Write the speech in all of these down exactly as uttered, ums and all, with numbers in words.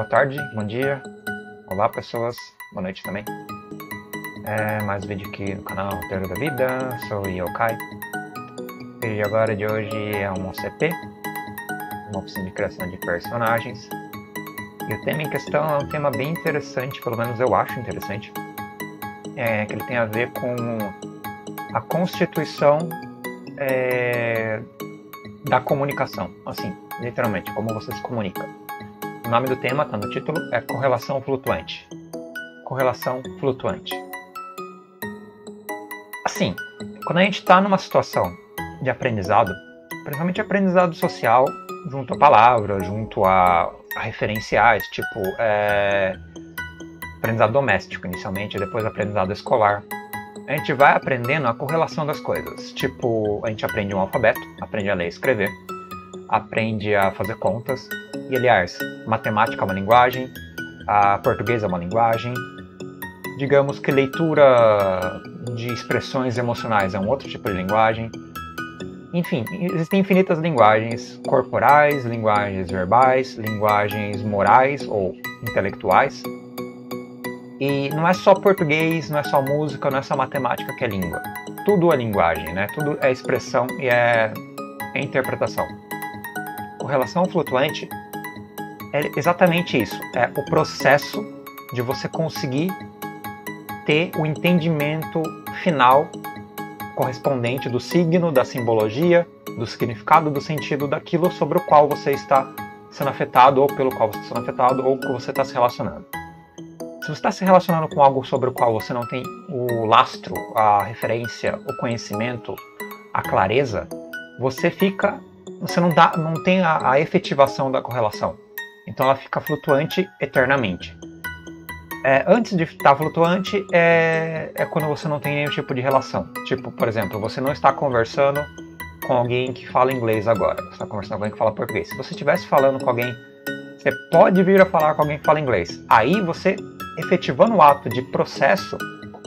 boa tarde, bom dia, olá pessoas, boa noite também. É mais um vídeo aqui no canal Roteiro da Vida, sou Yokai. O vídeo agora de hoje é um O C P, uma oficina de criação de personagens. E o tema em questão é um tema bem interessante, pelo menos eu acho interessante, é, que ele tem a ver com a constituição é, da comunicação, assim, literalmente, como você se comunica. O nome do tema, está no título, é Correlação Flutuante. Correlação Flutuante. Assim, quando a gente está numa situação de aprendizado, principalmente aprendizado social, junto à palavra, junto a, a referenciais, tipo é, aprendizado doméstico inicialmente, depois aprendizado escolar, a gente vai aprendendo a correlação das coisas. Tipo, a gente aprende um alfabeto, aprende a ler e escrever, aprende a fazer contas. E, aliás, matemática é uma linguagem, a português é uma linguagem. Digamos que leitura de expressões emocionais é um outro tipo de linguagem. Enfim, existem infinitas linguagens corporais, linguagens verbais, linguagens morais ou intelectuais. E não é só português, não é só música, não é só matemática que é língua. Tudo é linguagem, né? Tudo é expressão e é, é interpretação. Correlação flutuante é exatamente isso. É o processo de você conseguir ter o entendimento final correspondente do signo, da simbologia, do significado, do sentido daquilo sobre o qual você está sendo afetado ou pelo qual você está sendo afetado ou que você está se relacionando. Se você está se relacionando com algo sobre o qual você não tem o lastro, a referência, o conhecimento, a clareza, você fica, você não, dá, não tem a, a efetivação da correlação. Então ela fica flutuante eternamente. É, antes de estar flutuante é, é quando você não tem nenhum tipo de relação. Tipo, por exemplo, você não está conversando com alguém que fala inglês agora. Você está conversando com alguém que fala português. Se você estivesse falando com alguém, você pode vir a falar com alguém que fala inglês. Aí você, efetivando o ato de processo,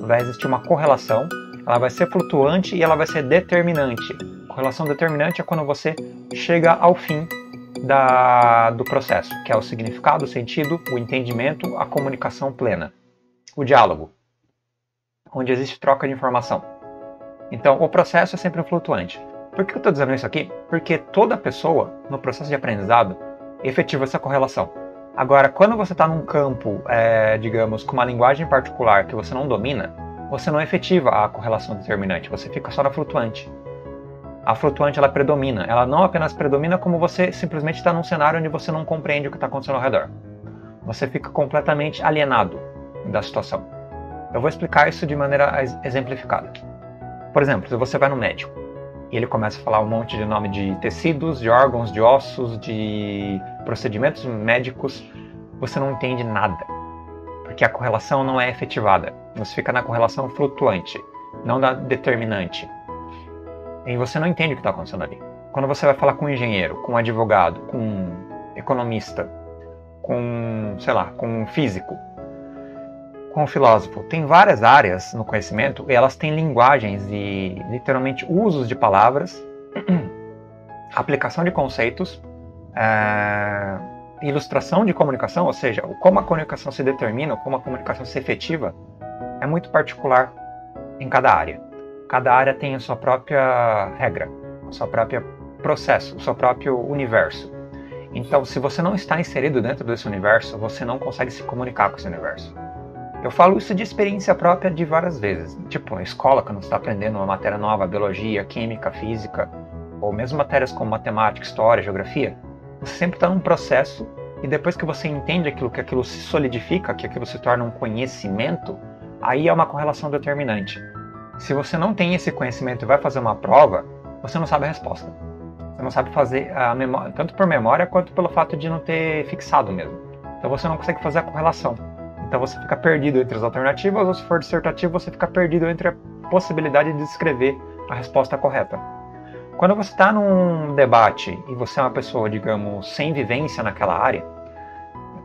vai existir uma correlação, ela vai ser flutuante e ela vai ser determinante. Correlação determinante é quando você chega ao fim da, do processo, que é o significado, o sentido, o entendimento, a comunicação plena. O diálogo, onde existe troca de informação. Então, o processo é sempre flutuante. Por que eu estou dizendo isso aqui? Porque toda pessoa, no processo de aprendizado, efetiva essa correlação. Agora, quando você está num campo, é, digamos, com uma linguagem particular que você não domina, você não efetiva a correlação determinante, você fica só na flutuante. A flutuante, ela predomina. Ela não apenas predomina, como você simplesmente está num cenário onde você não compreende o que está acontecendo ao redor. Você fica completamente alienado da situação. Eu vou explicar isso de maneira exemplificada. Por exemplo, se você vai no médico e ele começa a falar um monte de nome de tecidos, de órgãos, de ossos, de procedimentos médicos, você não entende nada, porque a correlação não é efetivada. Você fica na correlação flutuante, não na determinante. E você não entende o que está acontecendo ali. Quando você vai falar com um engenheiro, com um advogado, com um economista, com, sei lá, com um físico, com um filósofo, tem várias áreas no conhecimento e elas têm linguagens e literalmente usos de palavras, aplicação de conceitos, é, ilustração de comunicação, ou seja, como a comunicação se determina, como a comunicação se efetiva, é muito particular em cada área. Cada área tem a sua própria regra, o seu próprio processo, o seu próprio universo. Então, se você não está inserido dentro desse universo, você não consegue se comunicar com esse universo. Eu falo isso de experiência própria de várias vezes. Tipo, na escola, quando você está aprendendo uma matéria nova, biologia, química, física, ou mesmo matérias como matemática, história, geografia, você sempre está num processo e depois que você entende aquilo, que aquilo se solidifica, que aquilo se torna um conhecimento, aí é uma correlação determinante. Se você não tem esse conhecimento e vai fazer uma prova, você não sabe a resposta. Você não sabe fazer a memória, tanto por memória quanto pelo fato de não ter fixado mesmo. Então você não consegue fazer a correlação. Então você fica perdido entre as alternativas, ou se for dissertativo, você fica perdido entre a possibilidade de descrever a resposta correta. Quando você está num debate e você é uma pessoa, digamos, sem vivência naquela área,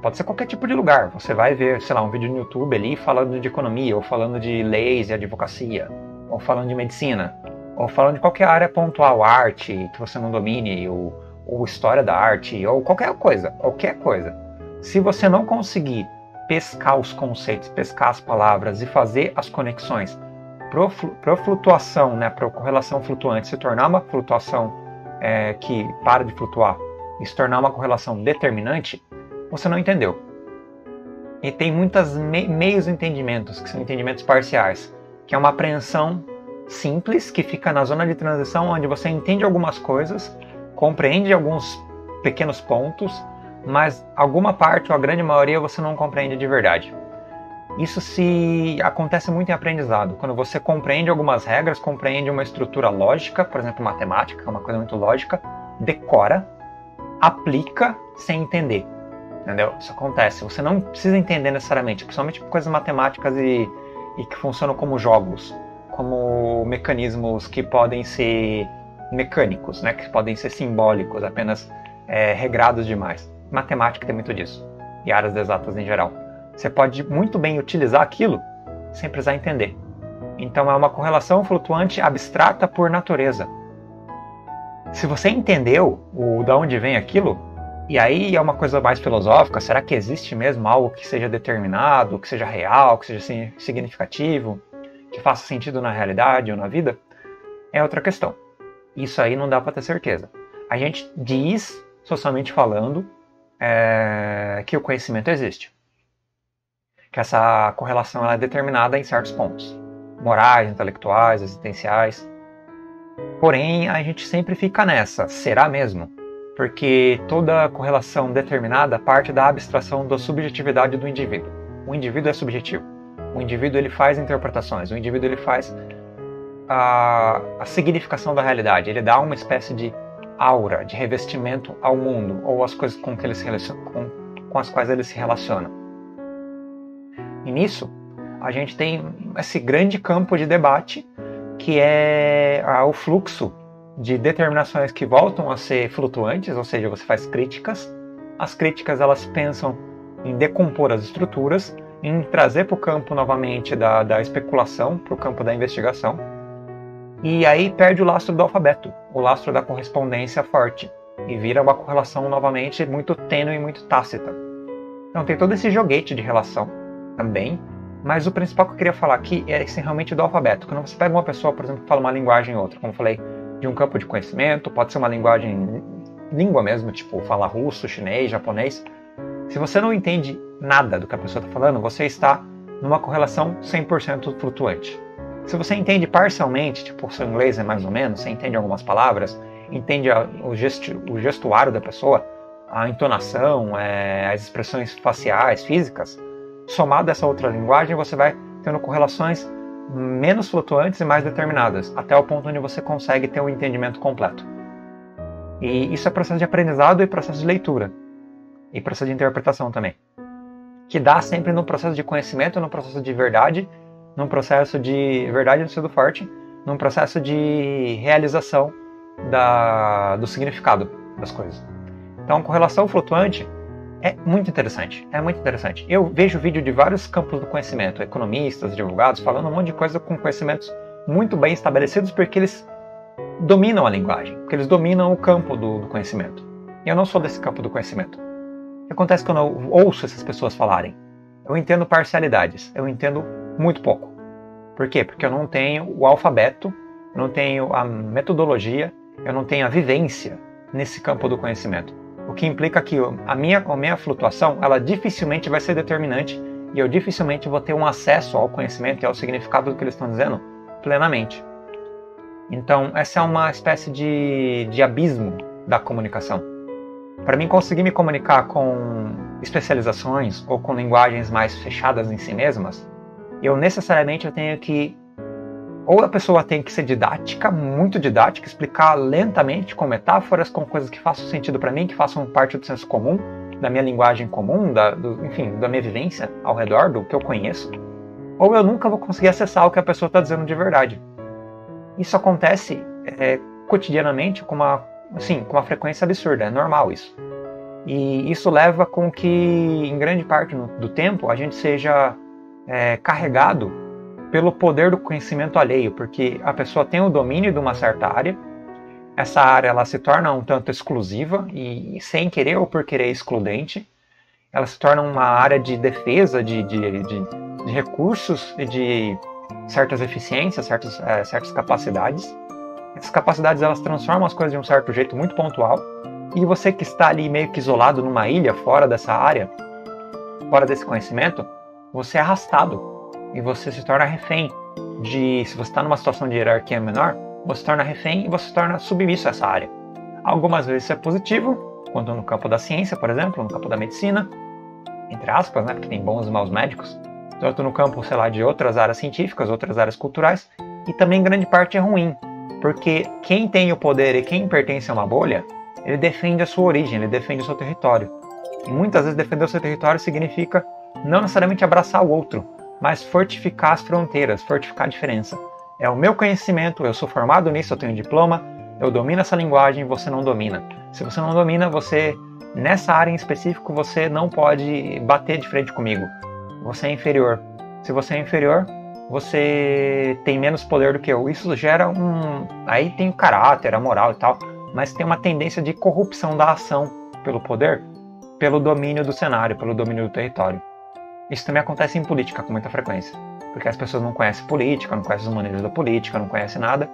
pode ser qualquer tipo de lugar. Você vai ver, sei lá, um vídeo no YouTube ali falando de economia, ou falando de leis e advocacia, ou falando de medicina, ou falando de qualquer área pontual, arte que você não domine, ou, ou história da arte, ou qualquer coisa, qualquer coisa. Se você não conseguir pescar os conceitos, pescar as palavras e fazer as conexões para a flutuação, né, para a correlação flutuante se tornar uma flutuação é, que para de flutuar e se tornar uma correlação determinante, você não entendeu. E tem muitos me meios entendimentos, que são entendimentos parciais, que é uma apreensão simples, que fica na zona de transição, onde você entende algumas coisas, compreende alguns pequenos pontos, mas alguma parte, ou a grande maioria, você não compreende de verdade. Isso se acontece muito em aprendizado, quando você compreende algumas regras, compreende uma estrutura lógica, por exemplo, matemática, é uma coisa muito lógica, decora, aplica sem entender, entendeu? Isso acontece, você não precisa entender necessariamente, principalmente coisas matemáticas e, e que funcionam como jogos, como mecanismos que podem ser mecânicos, né? Que podem ser simbólicos, apenas é, regrados demais. Matemática tem muito disso, e áreas exatas em geral. Você pode muito bem utilizar aquilo sem precisar entender. Então é uma correlação flutuante abstrata por natureza. Se você entendeu o de onde vem aquilo, e aí é uma coisa mais filosófica, será que existe mesmo algo que seja determinado, que seja real, que seja significativo, que faça sentido na realidade ou na vida? É outra questão. Isso aí não dá para ter certeza. A gente diz, socialmente falando, é, que o conhecimento existe. Que essa correlação ela é determinada em certos pontos. Morais, intelectuais, existenciais. Porém, a gente sempre fica nessa. Será mesmo? Porque toda correlação determinada parte da abstração da subjetividade do indivíduo. O indivíduo é subjetivo. O indivíduo ele faz interpretações, o indivíduo ele faz a, a significação da realidade, ele dá uma espécie de aura, de revestimento ao mundo, ou às coisas com, que ele se relaciona, com, com as quais ele se relaciona. E nisso, a gente tem esse grande campo de debate, que é a, o fluxo de determinações que voltam a ser flutuantes, ou seja, você faz críticas. As críticas elas pensam em decompor as estruturas, em trazer para o campo novamente da, da especulação, para o campo da investigação, e aí perde o lastro do alfabeto, o lastro da correspondência forte, e vira uma correlação novamente muito tênue e muito tácita. Então tem todo esse joguete de relação também, mas o principal que eu queria falar aqui é esse realmente do alfabeto. Quando você pega uma pessoa, por exemplo, que fala uma linguagem ou outra, como eu falei, de um campo de conhecimento, pode ser uma linguagem, língua mesmo, tipo falar russo, chinês, japonês. Se você não entende nada do que a pessoa está falando, você está numa correlação cem por cento flutuante. Se você entende parcialmente, tipo o seu inglês é mais ou menos, você entende algumas palavras, entende a, o, gestu, o gestuário da pessoa, a entonação, é, as expressões faciais, físicas, somado a essa outra linguagem, você vai tendo correlações menos flutuantes e mais determinadas, até o ponto onde você consegue ter um entendimento completo. E isso é processo de aprendizado e processo de leitura, e processo de interpretação também. Que dá sempre no processo de conhecimento, no processo de verdade, num processo de verdade do sentido forte, num processo de realização da, do significado das coisas. Então, correlação flutuante é muito interessante, é muito interessante. Eu vejo vídeo de vários campos do conhecimento, economistas, advogados, falando um monte de coisa com conhecimentos muito bem estabelecidos, porque eles dominam a linguagem, porque eles dominam o campo do, do conhecimento. E eu não sou desse campo do conhecimento. O que acontece quando eu ouço essas pessoas falarem? Eu entendo parcialidades, eu entendo muito pouco. Por quê? Porque eu não tenho o alfabeto, eu não tenho a metodologia, eu não tenho a vivência nesse campo do conhecimento. O que implica que a minha, a minha flutuação, ela dificilmente vai ser determinante e eu dificilmente vou ter um acesso ao conhecimento e ao significado do que eles estão dizendo plenamente. Então, essa é uma espécie de, de abismo da comunicação. Para mim conseguir me comunicar com especializações ou com linguagens mais fechadas em si mesmas, eu necessariamente eu tenho que... Ou a pessoa tem que ser didática, muito didática, explicar lentamente com metáforas, com coisas que façam sentido para mim, que façam parte do senso comum, da minha linguagem comum, da, do, enfim, da minha vivência ao redor, do que eu conheço. Ou eu nunca vou conseguir acessar o que a pessoa está dizendo de verdade. Isso acontece é, cotidianamente com uma... Sim, com uma frequência absurda, é normal isso. E isso leva com que, em grande parte do tempo, a gente seja é, carregado pelo poder do conhecimento alheio, porque a pessoa tem o domínio de uma certa área, essa área ela se torna um tanto exclusiva, e sem querer ou por querer excludente, ela se torna uma área de defesa de, de, de, de recursos e de certas eficiências, certos, é, certas capacidades. Essas capacidades, elas transformam as coisas de um certo jeito muito pontual, e você que está ali meio que isolado numa ilha, fora dessa área, fora desse conhecimento, você é arrastado e você se torna refém de, se você está numa situação de hierarquia menor, você se torna refém e você se torna submisso a essa área. Algumas vezes isso é positivo, quando no campo da ciência, por exemplo, no campo da medicina, entre aspas, né, porque tem bons e maus médicos, tanto no campo, sei lá, de outras áreas científicas, outras áreas culturais, e também grande parte é ruim, porque quem tem o poder e quem pertence a uma bolha, ele defende a sua origem, ele defende o seu território. E muitas vezes defender o seu território significa não necessariamente abraçar o outro, mas fortificar as fronteiras, fortificar a diferença. É o meu conhecimento, eu sou formado nisso, eu tenho diploma, eu domino essa linguagem, você não domina. Se você não domina, você, nessa área em específico, você não pode bater de frente comigo. Você é inferior. Se você é inferior, você tem menos poder do que eu. Isso gera um... Aí tem o caráter, a moral e tal, mas tem uma tendência de corrupção da ação pelo poder, pelo domínio do cenário, pelo domínio do território. Isso também acontece em política com muita frequência, porque as pessoas não conhecem política, não conhecem os maneiras da política, não conhecem nada.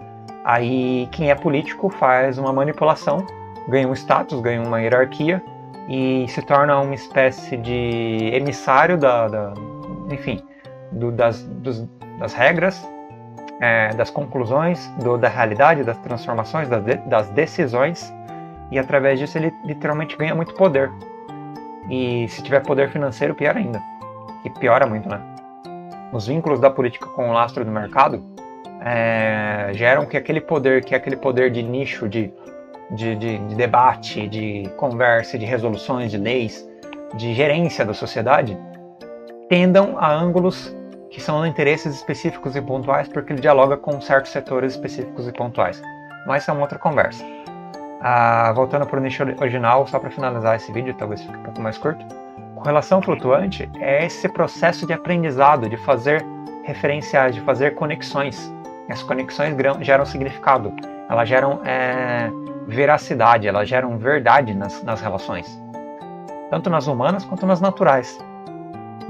Aí quem é político faz uma manipulação, ganha um status, ganha uma hierarquia e se torna uma espécie de emissário da, da, enfim, do, das, dos, das regras, É, das conclusões, do, da realidade, das transformações, das, de, das decisões, e através disso ele literalmente ganha muito poder. E se tiver poder financeiro, pior ainda. E piora muito, né? Os vínculos da política com o lastro do mercado é, geram que aquele poder, que aquele poder de nicho, de, de, de, de debate, de conversa, de resoluções, de leis, de gerência da sociedade, tendam a ângulos que são interesses específicos e pontuais, porque ele dialoga com certos setores específicos e pontuais. Mas isso é uma outra conversa. Ah, voltando para o nicho original, só para finalizar esse vídeo, talvez fique um pouco mais curto. Correlação flutuante é esse processo de aprendizado, de fazer referenciais, de fazer conexões. Essas conexões geram significado, elas geram é, veracidade, elas geram verdade nas, nas relações, tanto nas humanas quanto nas naturais.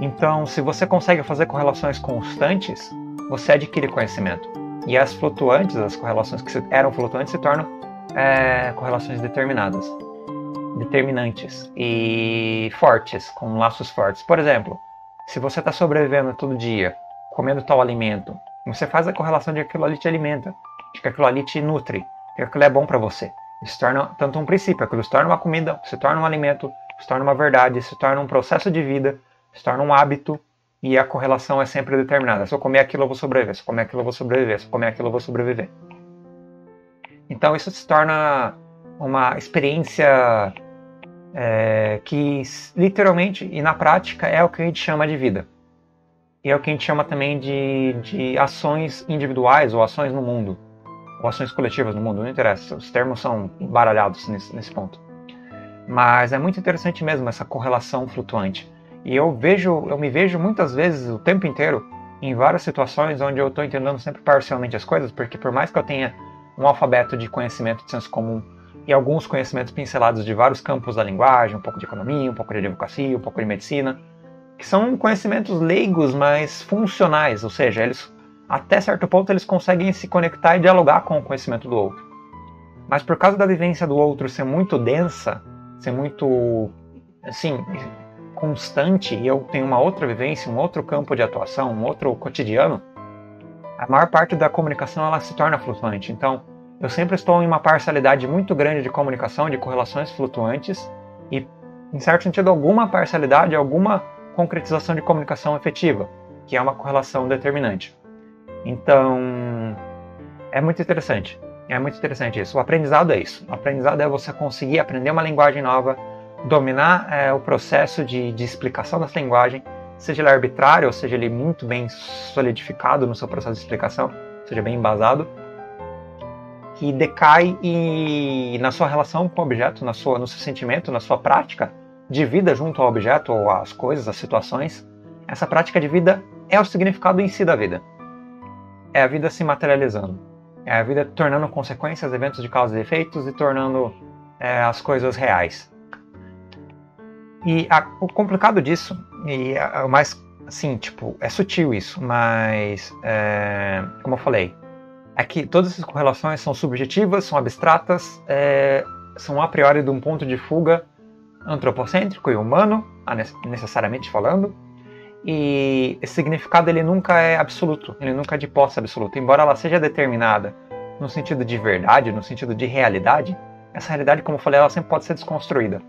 Então, se você consegue fazer correlações constantes, você adquire conhecimento. E as flutuantes, as correlações que eram flutuantes, se tornam é, correlações determinadas, determinantes e fortes, com laços fortes. Por exemplo, se você está sobrevivendo todo dia, comendo tal alimento, você faz a correlação de que aquilo ali te alimenta, de que aquilo ali te nutre, de que aquilo é bom para você. Isso torna tanto um princípio, aquilo se torna uma comida, se torna um alimento, se torna uma verdade, se torna um processo de vida, se torna um hábito, e a correlação é sempre determinada. Se eu comer aquilo, eu vou sobreviver. Se eu comer aquilo, eu vou sobreviver. Se eu comer aquilo, eu vou sobreviver. Então isso se torna uma experiência é, que literalmente e na prática é o que a gente chama de vida. E é o que a gente chama também de, de ações individuais ou ações no mundo. Ou ações coletivas no mundo, não interessa. Os termos são embaralhados nesse, nesse ponto. Mas é muito interessante mesmo essa correlação flutuante. E eu vejo, eu me vejo muitas vezes o tempo inteiro em várias situações onde eu estou entendendo sempre parcialmente as coisas, porque por mais que eu tenha um alfabeto de conhecimento de senso comum e alguns conhecimentos pincelados de vários campos da linguagem, um pouco de economia, um pouco de advocacia, um pouco de medicina, que são conhecimentos leigos, mas funcionais, ou seja, eles até certo ponto eles conseguem se conectar e dialogar com o conhecimento do outro. Mas por causa da vivência do outro ser muito densa, ser muito, assim, constante, e eu tenho uma outra vivência, um outro campo de atuação, um outro cotidiano, a maior parte da comunicação ela se torna flutuante. Então, eu sempre estou em uma parcialidade muito grande de comunicação, de correlações flutuantes, e, em certo sentido, alguma parcialidade, alguma concretização de comunicação efetiva, que é uma correlação determinante. Então, é muito interessante. É muito interessante isso. O aprendizado é isso. O aprendizado é você conseguir aprender uma linguagem nova, dominar é, o processo de, de explicação dessa linguagem, seja ele arbitrário, ou seja ele muito bem solidificado no seu processo de explicação, seja bem embasado, que decai e, na sua relação com o objeto, na sua, no seu sentimento, na sua prática de vida junto ao objeto, ou às coisas, às situações. Essa prática de vida é o significado em si da vida. É a vida se materializando. É a vida tornando consequências, eventos de causa e efeitos, e tornando é, as coisas reais. E a, o complicado disso, e o mais, assim, tipo, é sutil isso, mas, é, como eu falei, é que todas essas correlações são subjetivas, são abstratas, é, são a priori de um ponto de fuga antropocêntrico e humano, necessariamente falando, e esse significado ele nunca é absoluto, ele nunca é de posse absoluta, embora ela seja determinada no sentido de verdade, no sentido de realidade, essa realidade, como eu falei, ela sempre pode ser desconstruída.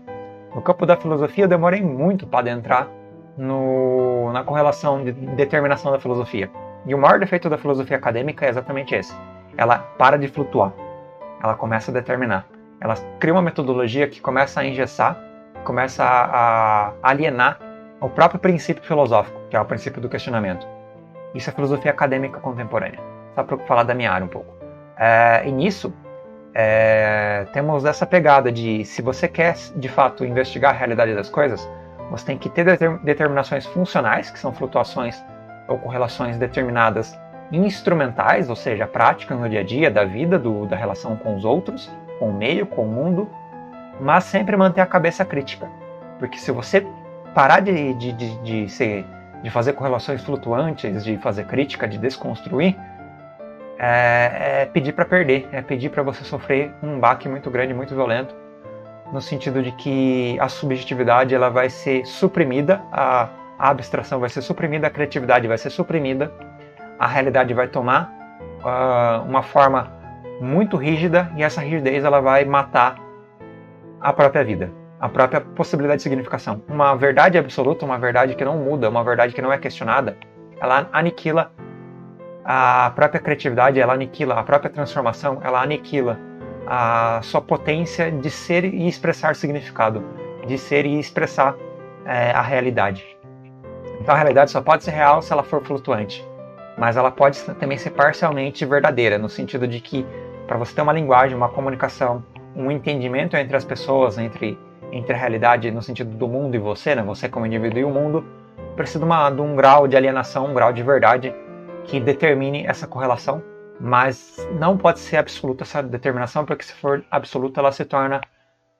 No campo da filosofia, eu demorei muito para adentrar no, na correlação de determinação da filosofia. E o maior defeito da filosofia acadêmica é exatamente esse. Ela para de flutuar. Ela começa a determinar. Ela cria uma metodologia que começa a engessar, começa a, a alienar o próprio princípio filosófico, que é o princípio do questionamento. Isso é filosofia acadêmica contemporânea. Só para falar da minha área um pouco. É, e nisso... É, temos essa pegada de, se você quer de fato investigar a realidade das coisas, você tem que ter determinações funcionais, que são flutuações ou correlações determinadas instrumentais, ou seja, práticas no dia a dia da vida, do, da relação com os outros, com o meio, com o mundo, mas sempre manter a cabeça crítica, porque se você parar de, de, de, de, ser, de fazer correlações flutuantes, de fazer crítica, de desconstruir, É, é pedir para perder, é pedir para você sofrer um baque muito grande, muito violento, no sentido de que a subjetividade ela vai ser suprimida, a, a abstração vai ser suprimida, a criatividade vai ser suprimida, a realidade vai tomar uh, uma forma muito rígida e essa rigidez ela vai matar a própria vida, a própria possibilidade de significação. Uma verdade absoluta, uma verdade que não muda, uma verdade que não é questionada, ela aniquila a própria criatividade, ela aniquila, a própria transformação, ela aniquila a sua potência de ser e expressar significado, de ser e expressar é, a realidade. Então a realidade só pode ser real se ela for flutuante, mas ela pode também ser parcialmente verdadeira, no sentido de que para você ter uma linguagem, uma comunicação, um entendimento entre as pessoas, entre, entre a realidade no sentido do mundo e você, né? Você como indivíduo e o mundo, precisa de, uma, de um grau de alienação, um grau de verdade, que determine essa correlação, mas não pode ser absoluta essa determinação, porque se for absoluta ela se torna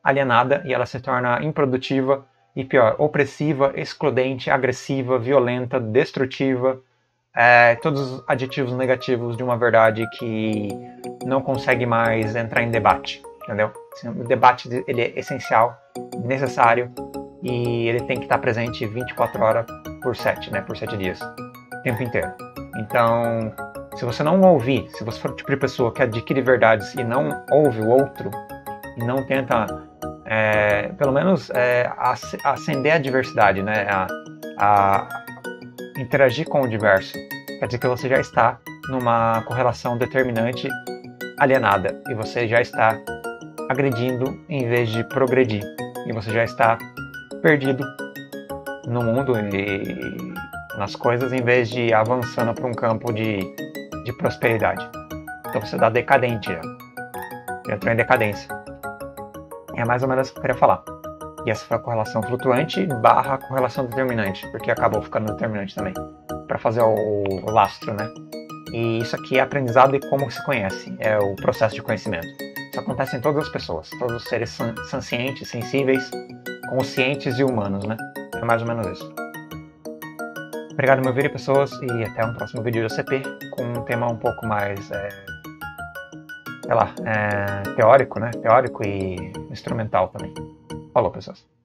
alienada e ela se torna improdutiva e pior, opressiva, excludente, agressiva, violenta, destrutiva, é, todos os adjetivos negativos de uma verdade que não consegue mais entrar em debate, entendeu? O debate ele é essencial, necessário e ele tem que estar presente vinte e quatro horas por sete, né, por sete dias, o tempo inteiro. Então, se você não ouvir, se você for o tipo de pessoa que adquire verdades e não ouve o outro, e não tenta, é, pelo menos, é, ascender a diversidade, né? A, a interagir com o diverso, quer dizer que você já está numa correlação determinante alienada, e você já está agredindo em vez de progredir, e você já está perdido no mundo e... nas coisas, em vez de avançando para um campo de, de prosperidade. Então você dá decadente já. Entrou em decadência. É mais ou menos o que eu queria falar. E essa foi a correlação flutuante barra correlação determinante, porque acabou ficando determinante também, para fazer o, o lastro, né? E isso aqui é aprendizado e como se conhece, é o processo de conhecimento. Isso acontece em todas as pessoas, todos os seres sancientes, sensíveis, conscientes e humanos, né? É mais ou menos isso. Obrigado por me ouvir, pessoas, e até um próximo vídeo de O C P com um tema um pouco mais, é, sei lá, é, teórico, né? Teórico e instrumental também. Falou, pessoas.